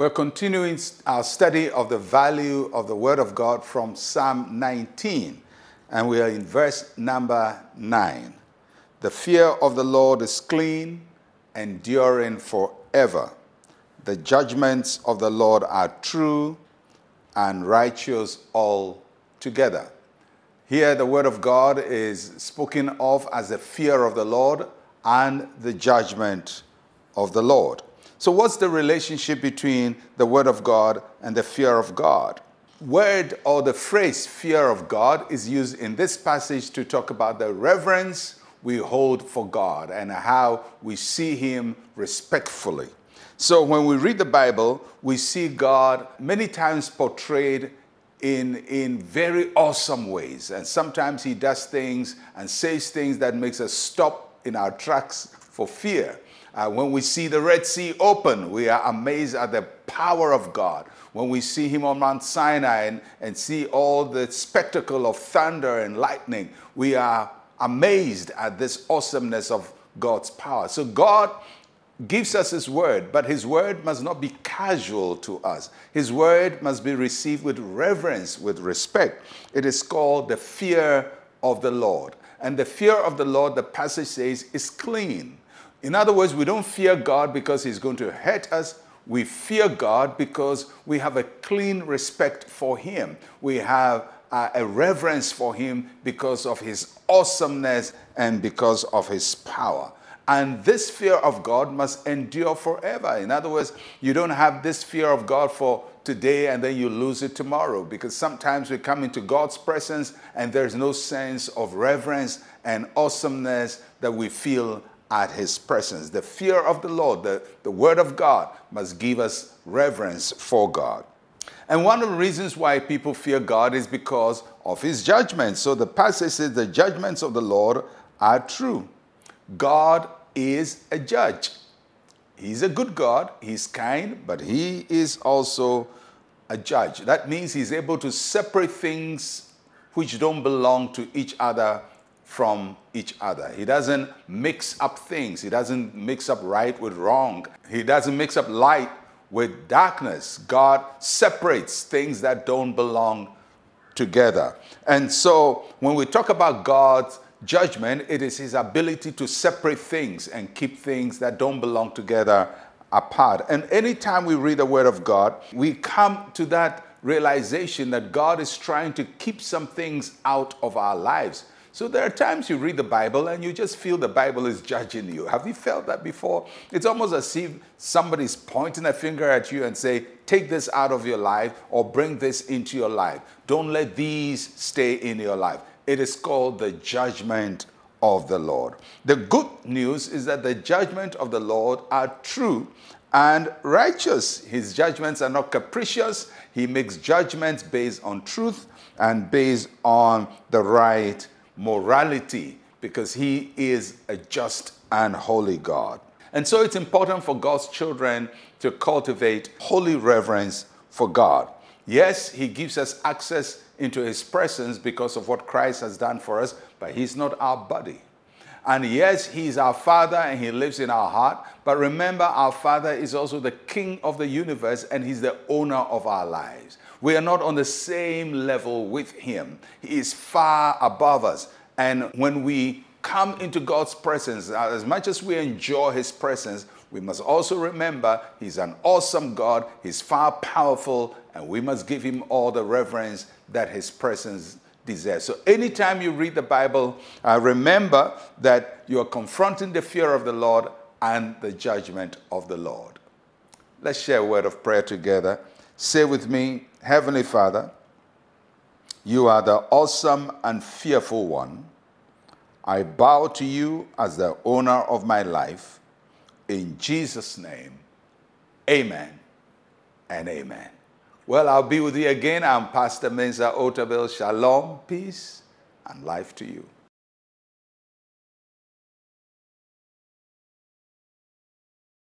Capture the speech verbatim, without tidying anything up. We're continuing our study of the value of the Word of God from Psalm nineteen, and we are in verse number nine. The fear of the Lord is clean, enduring forever. The judgments of the Lord are true and righteous altogether. Here the Word of God is spoken of as the fear of the Lord and the judgment of the Lord. So what's the relationship between the Word of God and the fear of God? Word or the phrase fear of God is used in this passage to talk about the reverence we hold for God and how we see Him respectfully. So when we read the Bible, we see God many times portrayed in, in very awesome ways. And sometimes He does things and says things that makes us stop in our tracks for fear. Uh, when we see the Red Sea open, we are amazed at the power of God. When we see Him on Mount Sinai and, and see all the spectacle of thunder and lightning, we are amazed at this awesomeness of God's power. So God gives us His word, but His word must not be casual to us. His word must be received with reverence, with respect. It is called the fear of the Lord. And the fear of the Lord, the passage says, is clean. In other words, we don't fear God because He's going to hurt us. We fear God because we have a clean respect for Him. We have Uh, a reverence for Him because of His awesomeness and because of His power. And this fear of God must endure forever. In other words, you don't have this fear of God for today and then you lose it tomorrow, because sometimes we come into God's presence and there's no sense of reverence and awesomeness that we feel at His presence. The fear of the Lord, the, the Word of God, must give us reverence for God. And one of the reasons why people fear God is because of His judgments. So the passage says, the judgments of the Lord are true. God is a judge. He's a good God. He's kind, but He is also a judge. That means He's able to separate things which don't belong to each other from each other. He doesn't mix up things. He doesn't mix up right with wrong. He doesn't mix up light with darkness. God separates things that don't belong together. And so when we talk about God's judgment, it is His ability to separate things and keep things that don't belong together apart. And anytime we read the Word of God, we come to that realization that God is trying to keep some things out of our lives. So there are times you read the Bible and you just feel the Bible is judging you. Have you felt that before? It's almost as if somebody's pointing a finger at you and say, take this out of your life or bring this into your life. Don't let these stay in your life. It is called the judgment of the Lord. The good news is that the judgment of the Lord are true and righteous. His judgments are not capricious. He makes judgments based on truth and based on the right morality, because He is a just and holy God. And so it's important for God's children to cultivate holy reverence for God. Yes, He gives us access into His presence because of what Christ has done for us, but He's not our buddy. And yes, He is our Father and He lives in our heart, but remember, our Father is also the King of the universe and He's the owner of our lives. We are not on the same level with Him. He is far above us. And when we come into God's presence, as much as we enjoy His presence, we must also remember He's an awesome God. He's far powerful, and we must give Him all the reverence that His presence deserves. So anytime you read the Bible, uh, remember that you are confronting the fear of the Lord and the judgment of the Lord. Let's share a word of prayer together. Say with me, Heavenly Father, You are the awesome and fearful One. I bow to You as the owner of my life. In Jesus' name, amen and amen. Well, I'll be with you again. I'm Pastor Mensa Otabil. Shalom, peace, and life to you.